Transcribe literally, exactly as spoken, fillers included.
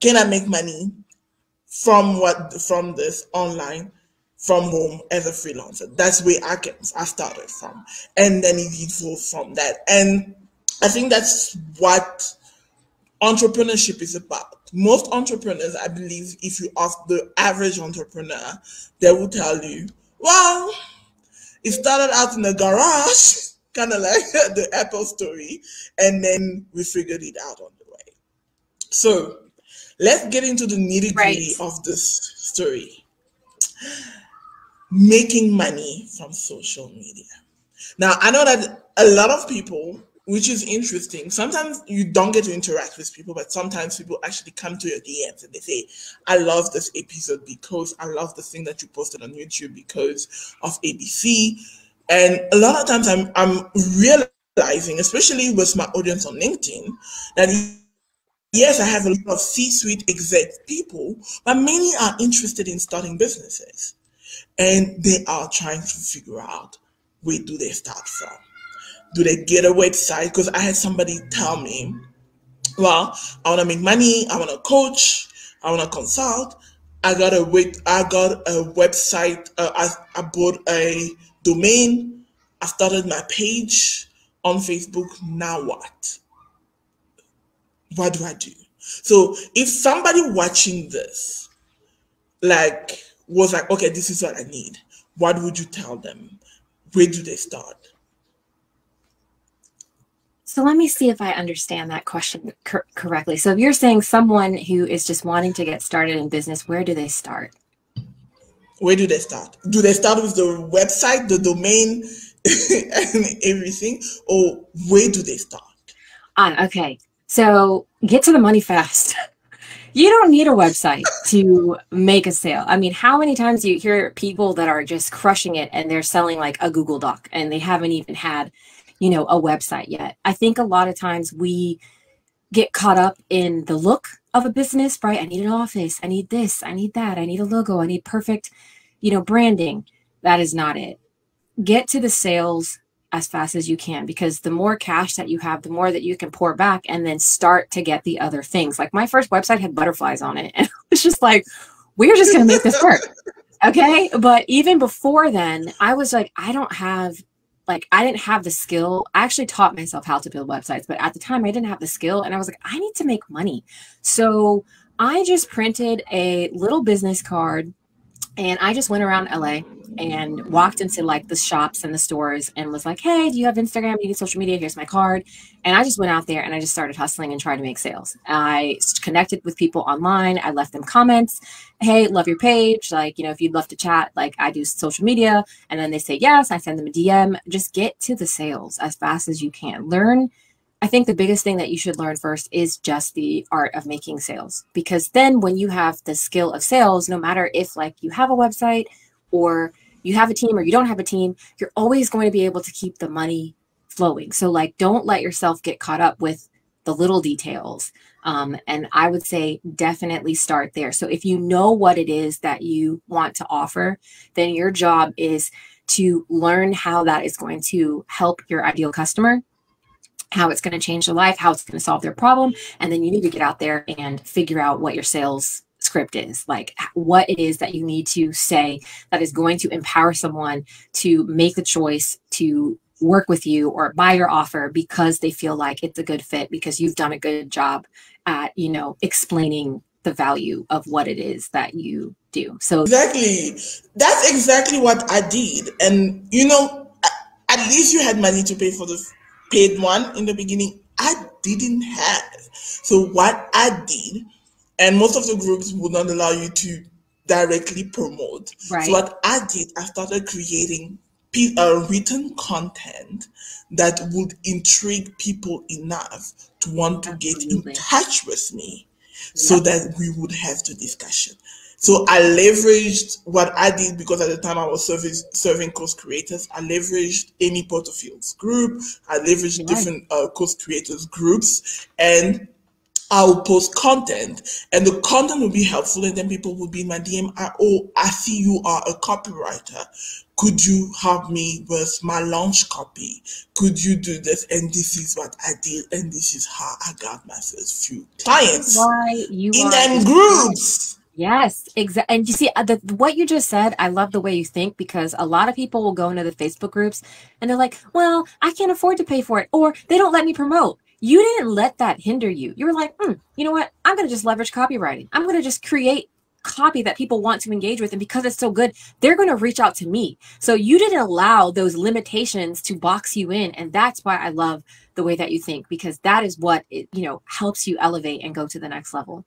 Can I make money from what from this online, from home as a freelancer? That's where I can I started from, and then it evolved from that. And I think that's what entrepreneurship is about. Most entrepreneurs, I believe, if you ask the average entrepreneur, they will tell you, well, it started out in a garage, kind of like the Apple story, and then we figured it out on the way. So let's get into the nitty gritty right. of this story. Making money from social media. Now, I know that a lot of people, which is interesting, sometimes you don't get to interact with people, but sometimes people actually come to your D Ms and they say, I love this episode because I love the thing that you posted on YouTube because of A B C. And a lot of times I'm, I'm realizing, especially with my audience on LinkedIn, that yes, I have a lot of C-suite exec people, but many are interested in starting businesses and they are trying to figure out where do they start from. Do they get a website? Because I had somebody tell me, well, I want to make money, I want to coach, I want to consult. I got a web, I got a website, uh, I, I bought a domain, I started my page on Facebook, now what? What do I do? So if somebody watching this, like, was like, okay, this is what I need, what would you tell them? Where do they start? So let me see if I understand that question cor correctly. So if you're saying someone who is just wanting to get started in business, where do they start? Where do they start? Do they start with the website, the domain, and everything? Or where do they start? Ah, okay. So get to the money fast. You don't need a website to make a sale. I mean, how many times do you hear people that are just crushing it and they're selling like a Google Doc and they haven't even had, you know, a website yet? I think a lot of times we get caught up in the look of a business, right? I need an office. I need this. I need that. I need a logo. I need perfect, you know, branding. That is not it. Get to the sales as fast as you can, because the more cash that you have, the more that you can pour back and then start to get the other things. Like my first website had butterflies on it. And it's just like, we're just going to make this work. Okay. But even before then, I was like, I don't have, Like I didn't have the skill. I actually taught myself how to build websites, but at the time I didn't have the skill and I was like, I need to make money. So I just printed a little business card and I just went around L A and walked into like the shops and the stores and was like, hey, do you have Instagram? Do you need social media? Here's my card. And I just went out there and I just started hustling and trying to make sales. I connected with people online. I left them comments. Hey, love your page. Like, you know, if you'd love to chat, like I do social media. And then they say yes. I send them a D M. Just get to the sales as fast as you can. Learn. I think the biggest thing that you should learn first is just the art of making sales, because then when you have the skill of sales, no matter if like you have a website or you have a team or you don't have a team, you're always going to be able to keep the money flowing. So like, don't let yourself get caught up with the little details. Um, and I would say definitely start there. So if you know what it is that you want to offer, then your job is to learn how that is going to help your ideal customer, how it's going to change their life, how it's going to solve their problem. And then you need to get out there and figure out what your sales script is, like what it is that you need to say that is going to empower someone to make the choice to work with you or buy your offer because they feel like it's a good fit, because you've done a good job at, you know, explaining the value of what it is that you do. So exactly. That's exactly what I did. And, you know, at least you had money to pay for the paid one in the beginning. I didn't have. So what I did, and most of the groups would not allow you to directly promote. Right. So what I did, I started creating uh, written content that would intrigue people enough to want to Absolutely. Get in touch with me so yep. that we would have the discussion. So I leveraged what I did, because at the time I was serving, serving course creators. I leveraged Amy Porterfield's group. I leveraged yes. different uh, course creators groups, and I'll post content and the content will be helpful. And then people will be in my D M. I, oh, I see you are a copywriter. Could you help me with my launch copy? Could you do this? And this is what I did, and this is how I got my first few clients. Why you in them groups. Yes, exactly. And you see, the, what you just said, I love the way you think, because a lot of people will go into the Facebook groups and they're like, well, I can't afford to pay for it, or they don't let me promote. You didn't let that hinder you. You were like, mm, you know what? I'm going to just leverage copywriting. I'm going to just create copy that people want to engage with. And because it's so good, they're going to reach out to me. So you didn't allow those limitations to box you in. And that's why I love the way that you think, because that is what, it, you know, helps you elevate and go to the next level.